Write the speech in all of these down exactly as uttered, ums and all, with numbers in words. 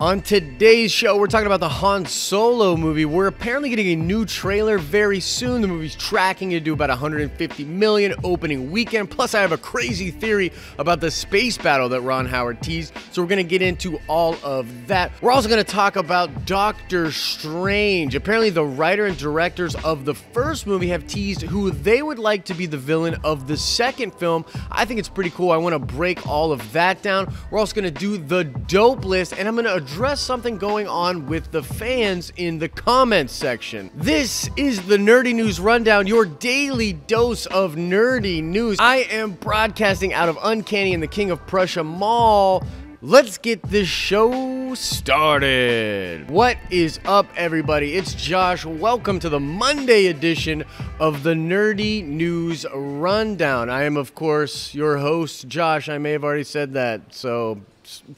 On today's show, we're talking about the Han Solo movie. We're apparently getting a new trailer very soon. The movie's tracking to do about one hundred fifty million opening weekend. Plus, I have a crazy theory about the space battle that Ron Howard teased. So we're going to get into all of that. We're also going to talk about Doctor Strange. Apparently, the writer and directors of the first movie have teased who they would like to be the villain of the second film. I think it's pretty cool. I want to break all of that down. We're also going to do the dope list, and I'm going to address something going on with the fans in the comments section. This is the Nerdy News Rundown, your daily dose of nerdy news. I am broadcasting out of Uncanny and the King of Prussia Mall. Let's get this show started. What is up, everybody? It's Josh. Welcome to the Monday edition of the Nerdy News Rundown. I am, of course, your host, Josh. I may have already said that, so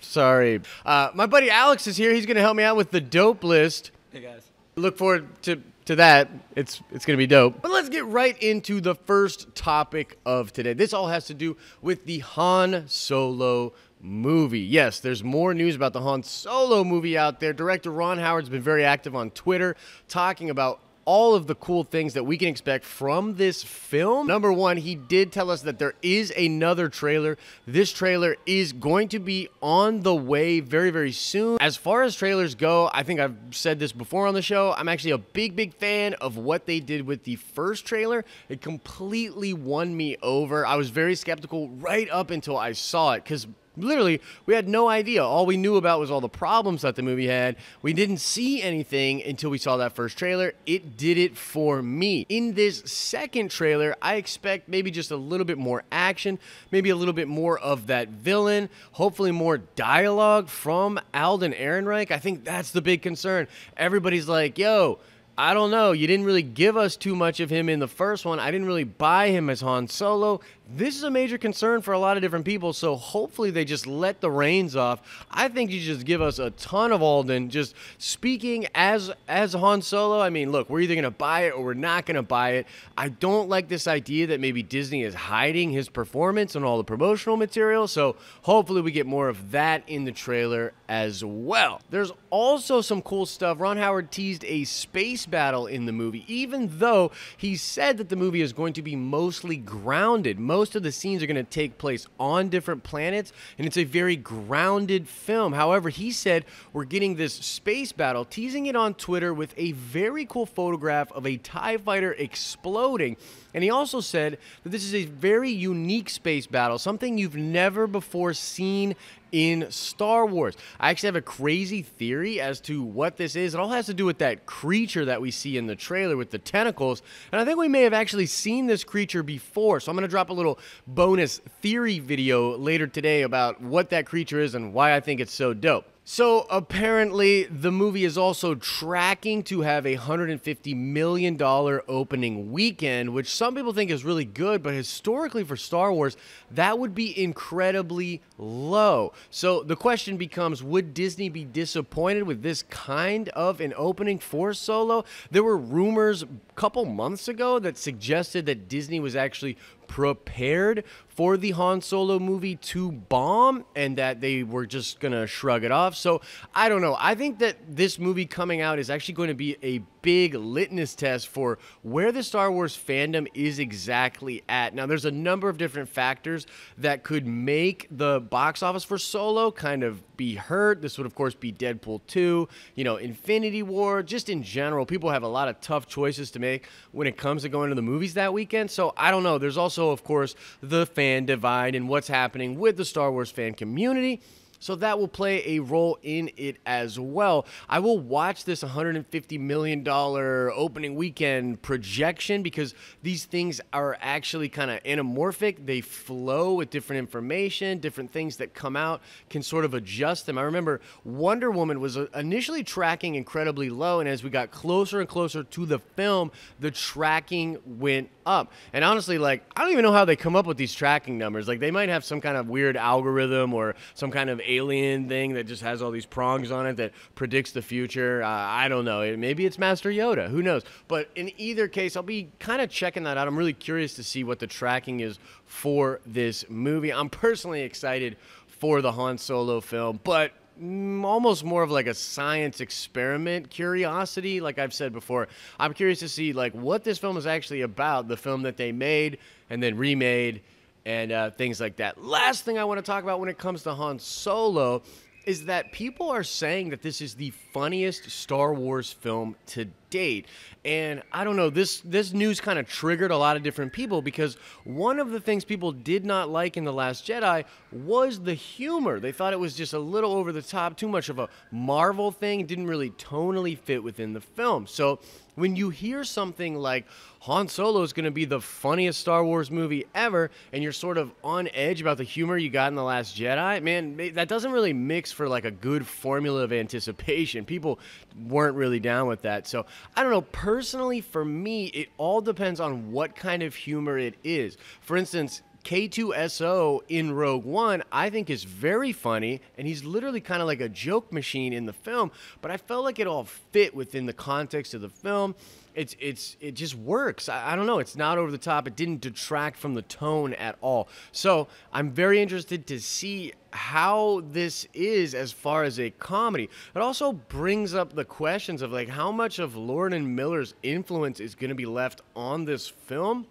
sorry. Uh, my buddy Alex is here. He's going to help me out with the dope list. Hey, guys. Look forward to, to that. It's, it's going to be dope. But let's get right into the first topic of today. This all has to do with the Han Solo movie. Yes, there's more news about the Han Solo movie out there. Director Ron Howard's been very active on Twitter talking about all of the cool things that we can expect from this film. Number one, he did tell us that there is another trailer. This trailer is going to be on the way very, very soon. As far as trailers go, I think I've said this before on the show, I'm actually a big, big fan of what they did with the first trailer. It completely won me over. I was very skeptical right up until I saw it, because literally, we had no idea. All we knew about was all the problems that the movie had. We didn't see anything until we saw that first trailer. It did it for me. In this second trailer, I expect maybe just a little bit more action, maybe a little bit more of that villain, hopefully more dialogue from Alden Ehrenreich. I think that's the big concern. Everybody's like, yo, I don't know. You didn't really give us too much of him in the first one. I didn't really buy him as Han Solo. This is a major concern for a lot of different people, so hopefully they just let the reins off. I think you just give us a ton of Alden just speaking as, as Han Solo. I mean, look, we're either going to buy it or we're not going to buy it. I don't like this idea that maybe Disney is hiding his performance and all the promotional material, so hopefully we get more of that in the trailer as well. There's also some cool stuff. Ron Howard teased a space battle in the movie, even though he said that the movie is going to be mostly grounded. Most of the scenes are going to take place on different planets, and it's a very grounded film. However, he said we're getting this space battle, teasing it on Twitter with a very cool photograph of a TIE fighter exploding. And he also said that this is a very unique space battle, something you've never before seen in Star Wars. I actually have a crazy theory as to what this is. It all has to do with that creature that we see in the trailer with the tentacles. And I think we may have actually seen this creature before. So I'm going to drop a little bonus theory video later today about what that creature is and why I think it's so dope. So apparently the movie is also tracking to have a one hundred fifty million dollar opening weekend, which some people think is really good, but historically for Star Wars, that would be incredibly low. So the question becomes, would Disney be disappointed with this kind of an opening for Solo? There were rumors a couple months ago that suggested that Disney was actually prepared for the Han Solo movie to bomb and that they were just gonna shrug it off. So I don't know. I think that this movie coming out is actually going to be a big litmus test for where the Star Wars fandom is exactly at. Now, there's a number of different factors that could make the box office for Solo kind of be hurt. This would, of course, be Deadpool two, you know, Infinity War. Just in general, people have a lot of tough choices to make when it comes to going to the movies that weekend. So I don't know. There's also, of course, the fan divide and what's happening with the Star Wars fan community. So that will play a role in it as well. I will watch this one hundred fifty million dollar opening weekend projection because these things are actually kind of anamorphic. They flow with different information. Different things that come out can sort of adjust them. I remember Wonder Woman was initially tracking incredibly low, and as we got closer and closer to the film, the tracking went up. And honestly, like, I don't even know how they come up with these tracking numbers. Like, they might have some kind of weird algorithm or some kind of alien thing that just has all these prongs on it that predicts the future. Uh, I don't know. Maybe it's Master Yoda. Who knows? But in either case, I'll be kind of checking that out. I'm really curious to see what the tracking is for this movie. I'm personally excited for the Han Solo film, but almost more of like a science experiment curiosity. Like I've said before, I'm curious to see like what this film is actually about, the film that they made and then remade and uh, things like that. Last thing I want to talk about when it comes to Han Solo is that people are saying that this is the funniest Star Wars film to date. And I don't know, this, this news kind of triggered a lot of different people, because one of the things people did not like in The Last Jedi was the humor. They thought it was just a little over the top, too much of a Marvel thing. It didn't really tonally fit within the film. So when you hear something like Han Solo is going to be the funniest Star Wars movie ever, and you're sort of on edge about the humor you got in The Last Jedi, man, that doesn't really mix for like a good formula of anticipation. People weren't really down with that. So I don't know, personally for me, it all depends on what kind of humor it is. For instance, K two S O in Rogue One, I think is very funny, and he's literally kind of like a joke machine in the film, but I felt like it all fit within the context of the film. It's, it's, it just works. I, I don't know. It's not over the top. It didn't detract from the tone at all. So I'm very interested to see how this is as far as a comedy. It also brings up the questions of like how much of Lord and Miller's influence is going to be left on this film.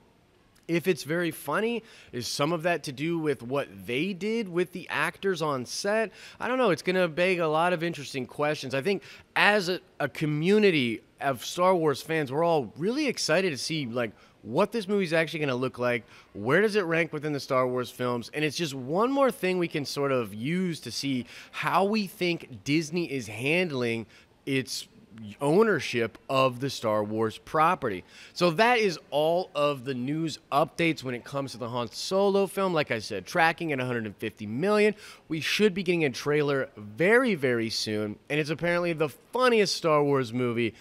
If it's very funny, is some of that to do with what they did with the actors on set? I don't know. It's going to beg a lot of interesting questions. I think as a, a community of Star Wars fans, we're all really excited to see like what this movie is actually going to look like. Where does it rank within the Star Wars films? And it's just one more thing we can sort of use to see how we think Disney is handling its ownership of the Star Wars property. So that is all of the news updates when it comes to the Han Solo film. Like I said, tracking at one hundred fifty million. We should be getting a trailer very, very soon, and it's apparently the funniest Star Wars movie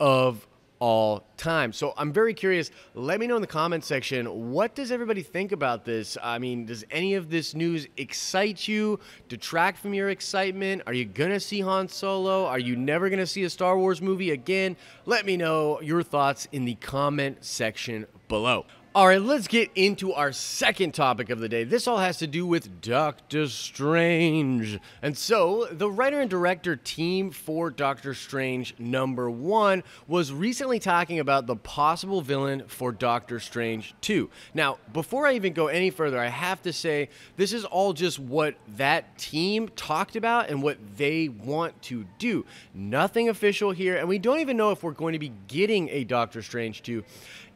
of all time. So I'm very curious. Let me know in the comment section, what does everybody think about this? I mean, does any of this news excite you, detract from your excitement? Are you gonna see Han Solo? Are you never gonna see a Star Wars movie again? Let me know your thoughts in the comment section below. All right, let's get into our second topic of the day. This all has to do with Doctor Strange. And so the writer and director team for Doctor Strange number one was recently talking about the possible villain for Doctor Strange two. Now, before I even go any further, I have to say this is all just what that team talked about and what they want to do. Nothing official here, and we don't even know if we're going to be getting a Doctor Strange two.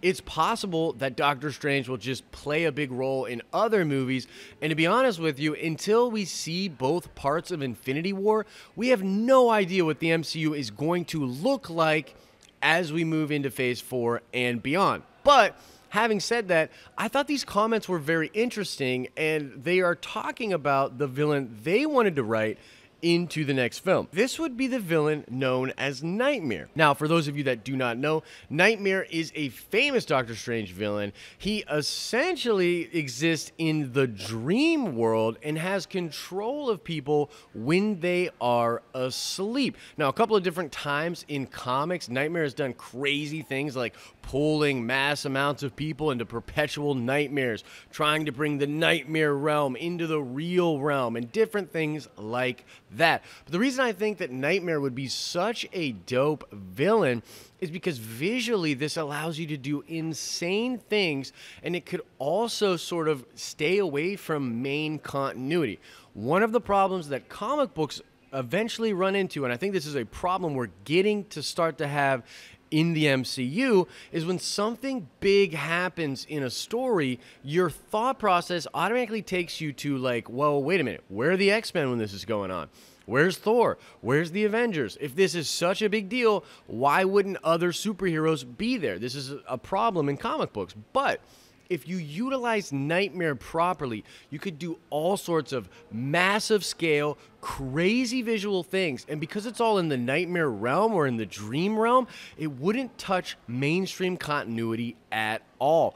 It's possible that Doctor Strange will just play a big role in other movies, and to be honest with you, until we see both parts of Infinity War, we have no idea what the M C U is going to look like as we move into Phase four and beyond. But having said that, I thought these comments were very interesting, and they are talking about the villain they wanted to write into the next film. This would be the villain known as Nightmare. Now, for those of you that do not know, Nightmare is a famous Doctor Strange villain. He essentially exists in the dream world and has control of people when they are asleep. Now, a couple of different times in comics, Nightmare has done crazy things like pulling mass amounts of people into perpetual nightmares, trying to bring the nightmare realm into the real realm, and different things like that. But the reason I think that Nightmare would be such a dope villain is because visually this allows you to do insane things, and it could also sort of stay away from main continuity. One of the problems that comic books eventually run into, and I think this is a problem we're getting to start to have in the M C U, is when something big happens in a story, your thought process automatically takes you to like, well, wait a minute, where are the X-Men when this is going on? Where's Thor? Where's the Avengers? If this is such a big deal, why wouldn't other superheroes be there? This is a problem in comic books. But if you utilize Nightmare properly, you could do all sorts of massive scale, crazy visual things. And because it's all in the Nightmare realm or in the dream realm, it wouldn't touch mainstream continuity at all.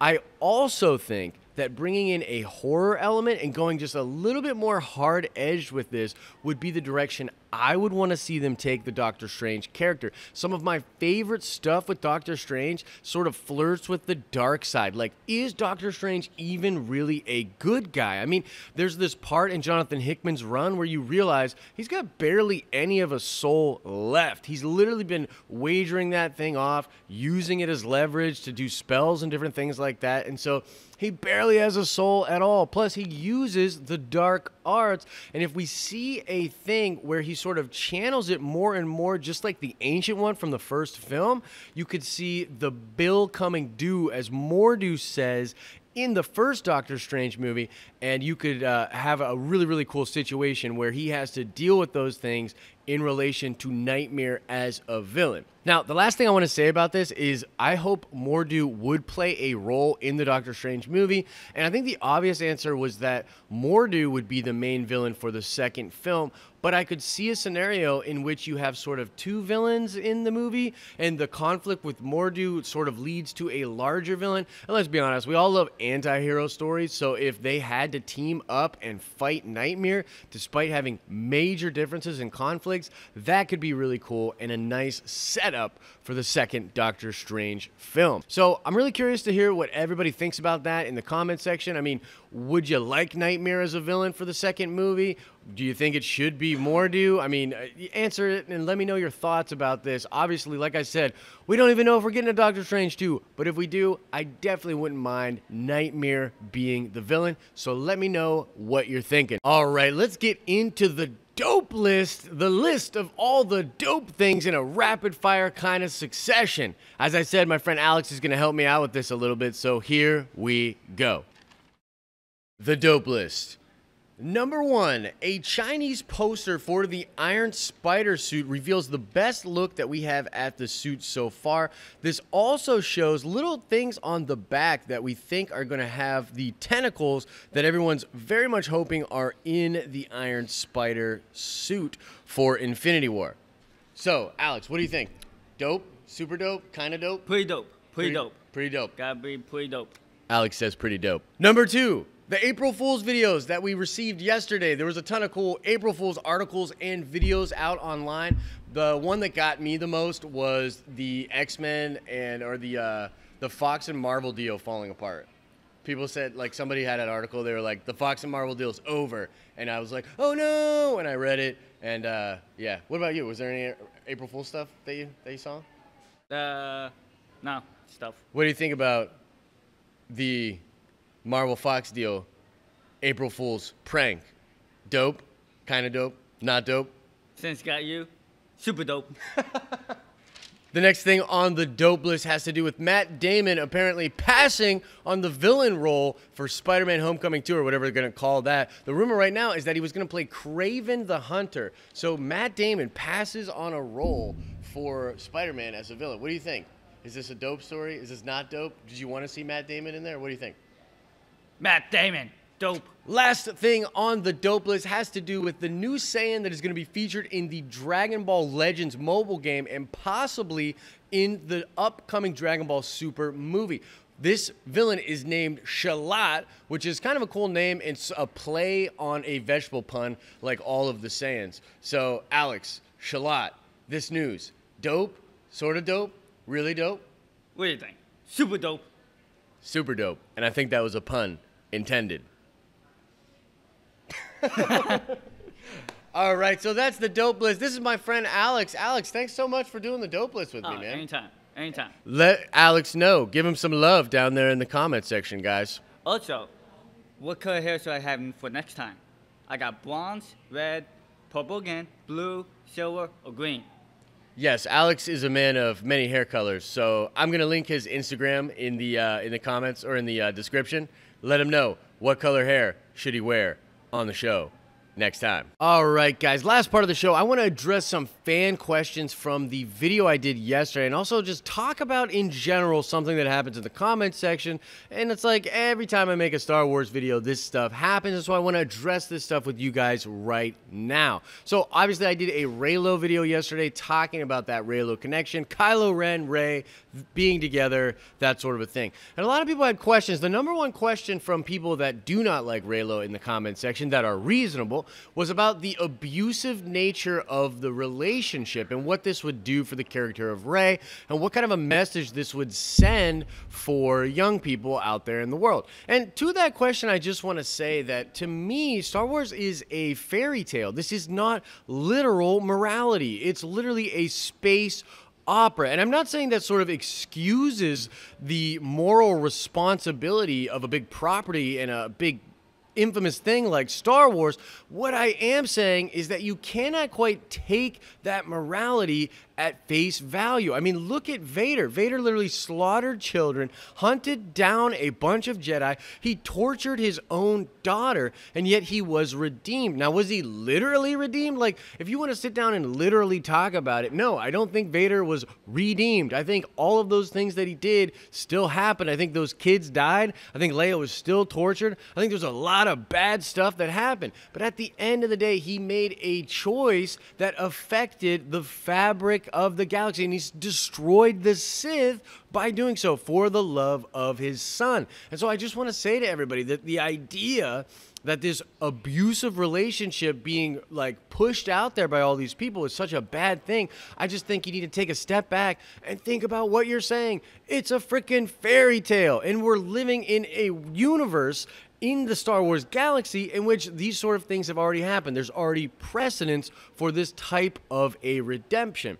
I also think that bringing in a horror element and going just a little bit more hard-edged with this would be the direction I would want to see them take the Doctor Strange character. Some of my favorite stuff with Doctor Strange sort of flirts with the dark side. Like, is Doctor Strange even really a good guy? I mean, there's this part in Jonathan Hickman's run where you realize he's got barely any of a soul left. He's literally been wagering that thing off, using it as leverage to do spells and different things like that. And so he barely has a soul at all. Plus, he uses the dark arts. And if we see a thing where he sort of channels it more and more, just like the Ancient One from the first film, you could see the bill coming due, as Mordo says, in the first Doctor Strange movie, and you could uh, have a really, really cool situation where he has to deal with those things in relation to Nightmare as a villain. Now, the last thing I want to say about this is I hope Mordo would play a role in the Doctor Strange movie, and I think the obvious answer was that Mordo would be the main villain for the second film, but I could see a scenario in which you have sort of two villains in the movie, and the conflict with Mordo sort of leads to a larger villain. And let's be honest, we all love anti-hero stories, so if they had to team up and fight Nightmare, despite having major differences and conflicts, that could be really cool and a nice setup for the second Doctor Strange film. So I'm really curious to hear what everybody thinks about that in the comment section. I mean, would you like Nightmare as a villain for the second movie? Do you think it should be Mordo? I mean, answer it and let me know your thoughts about this. Obviously, like I said, we don't even know if we're getting a Doctor Strange two, but if we do, I definitely wouldn't mind Nightmare being the villain. So let me know what you're thinking. All right, let's get into the dope list, the list of all the dope things in a rapid fire kind of succession. As I said, my friend Alex is going to help me out with this a little bit, so here we go. The dope list. Number one, a Chinese poster for the Iron Spider suit reveals the best look that we have at the suit so far. This also shows little things on the back that we think are going to have the tentacles that everyone's very much hoping are in the Iron Spider suit for Infinity War. So, Alex, what do you think? Dope? Super dope? Kind of dope? Pretty dope. Pretty, pretty dope. Pretty dope. Gotta be pretty dope. Alex says pretty dope. Number two. The April Fool's videos that we received yesterday. There was a ton of cool April Fool's articles and videos out online. The one that got me the most was the X-Men and or the uh, the Fox and Marvel deal falling apart. People said, like, somebody had an article, they were like, the Fox and Marvel deal's over. And I was like, oh no, and I read it. And uh, yeah, what about you? Was there any April Fool's stuff that you, that you saw? Uh, no, stuff. What do you think about the Marvel Fox deal, April Fool's prank? Dope, kind of dope, not dope. Since got you, super dope. The next thing on the dope list has to do with Matt Damon apparently passing on the villain role for Spider-Man Homecoming two, or whatever they're going to call that. The rumor right now is that he was going to play Kraven the Hunter. So Matt Damon passes on a role for Spider-Man as a villain. What do you think? Is this a dope story? Is this not dope? Did you want to see Matt Damon in there? What do you think? Matt Damon, dope. Last thing on the dope list has to do with the new Saiyan that is going to be featured in the Dragon Ball Legends mobile game and possibly in the upcoming Dragon Ball Super movie. This villain is named Shallot, which is kind of a cool name. It's a play on a vegetable pun like all of the Saiyans. So, Alex, Shallot, this news, dope, sort of dope, really dope? What do you think? Super dope. Super dope. And I think that was a pun. Intended. All right, so that's the dope list. This is my friend Alex. Alex, thanks so much for doing the dope list with oh, me, man. Anytime, anytime. Let Alex know. Give him some love down there in the comment section, guys. Also, what color hair should I have for next time? I got bronze, red, purple again, blue, silver, or green. Yes, Alex is a man of many hair colors, so I'm going to link his Instagram in the, uh, in the comments or in the uh, description. Let him know what color hair should he wear on the show next time. All right, guys, last part of the show, I want to address some fan questions from the video I did yesterday and also just talk about in general something that happens in the comments section. And it's like every time I make a Star Wars video, this stuff happens, and so I want to address this stuff with you guys right now. So obviously I did a Reylo video yesterday talking about that Reylo connection, Kylo Ren, Rey being together, that sort of a thing. And a lot of people had questions. The number one question from people that do not like Reylo in the comments section that are reasonable Marvel was about the abusive nature of the relationship and what this would do for the character of Rey and what kind of a message this would send for young people out there in the world. And to that question, I just want to say that to me, Star Wars is a fairy tale. This is not literal morality. It's literally a space opera. And I'm not saying that sort of excuses the moral responsibility of a big property and a big infamous thing like Star Wars. What I am saying is that you cannot quite take that morality at face value. I mean, look at Vader. Vader literally slaughtered children, hunted down a bunch of Jedi. He tortured his own daughter, and yet he was redeemed. Now, was he literally redeemed? Like, if you want to sit down and literally talk about it, no, I don't think Vader was redeemed. I think all of those things that he did still happened. I think those kids died. I think Leia was still tortured. I think there's a lot of bad stuff that happened. But at the end of the day, he made a choice that affected the fabric of the galaxy, and he's destroyed the Sith by doing so for the love of his son. And so I just want to say to everybody that the idea that this abusive relationship being like pushed out there by all these people is such a bad thing. I just think you need to take a step back and think about what you're saying. It's a freaking fairy tale, and we're living in a universe in the Star Wars galaxy in which these sort of things have already happened. There's already precedence for this type of a redemption.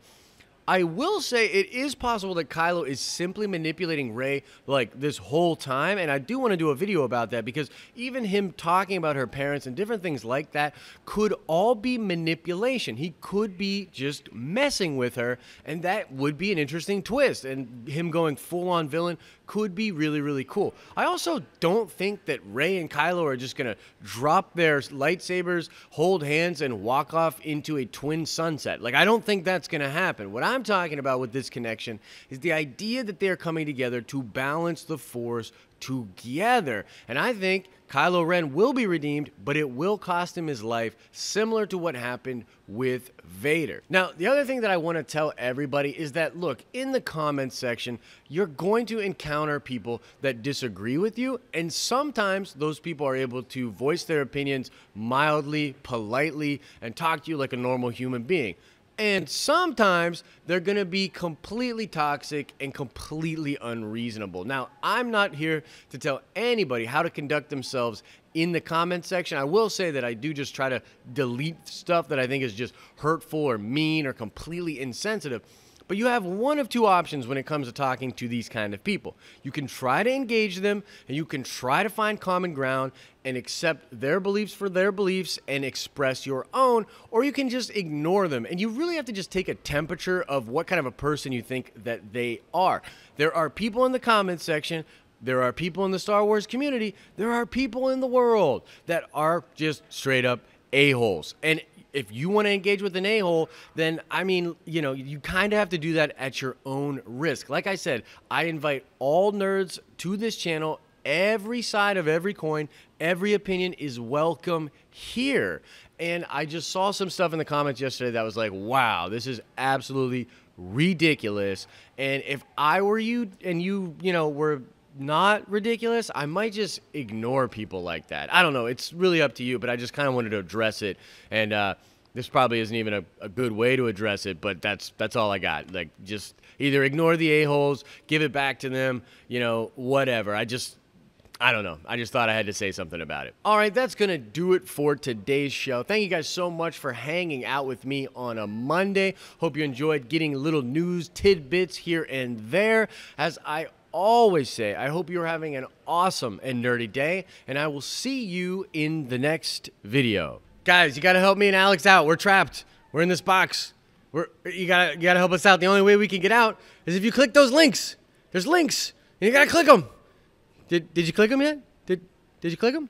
I will say it is possible that Kylo is simply manipulating Rey like this whole time, and I do want to do a video about that, because even him talking about her parents and different things like that could all be manipulation. He could be just messing with her, and that would be an interesting twist, and him going full-on villain could be really, really cool. I also don't think that Rey and Kylo are just going to drop their lightsabers, hold hands, and walk off into a twin sunset. Like, I don't think that's going to happen. What I'm I'm talking about with this connection is the idea that they're coming together to balance the force together. And I think Kylo Ren will be redeemed, but it will cost him his life, similar to what happened with Vader. Now, the other thing that I want to tell everybody is that, look, in the comments section, you're going to encounter people that disagree with you, and sometimes those people are able to voice their opinions mildly, politely, and talk to you like a normal human being. And sometimes they're going to be completely toxic and completely unreasonable. Now, I'm not here to tell anybody how to conduct themselves in the comment section. I will say that I do just try to delete stuff that I think is just hurtful or mean or completely insensitive. But you have one of two options when it comes to talking to these kind of people. You can try to engage them, and you can try to find common ground and accept their beliefs for their beliefs and express your own, or you can just ignore them. And you really have to just take a temperature of what kind of a person you think that they are. There are people in the comments section, there are people in the Star Wars community, there are people in the world that are just straight up a-holes. And if you want to engage with an a-hole, then, I mean, you know, you kind of have to do that at your own risk. Like I said, I invite all nerds to this channel. Every side of every coin, every opinion is welcome here. And I just saw some stuff in the comments yesterday that was like, wow, this is absolutely ridiculous. And if I were you and you, you know, were not ridiculous, I might just ignore people like that. I don't know. It's really up to you, but I just kind of wanted to address it. And uh, this probably isn't even a, a good way to address it, but that's that's all I got. Like, just either ignore the a-holes, give it back to them, you know, whatever. I just... I don't know. I just thought I had to say something about it. All right, that's going to do it for today's show. Thank you guys so much for hanging out with me on a Monday. Hope you enjoyed getting little news tidbits here and there. As I always say, I hope you're having an awesome and nerdy day, and I will see you in the next video. Guys, you got to help me and Alex out. We're trapped. We're in this box. We're, you got you got to help us out. The only way we can get out is if you click those links. There's links, and you got to click them. Did, did you click them yet? Did, did you click them?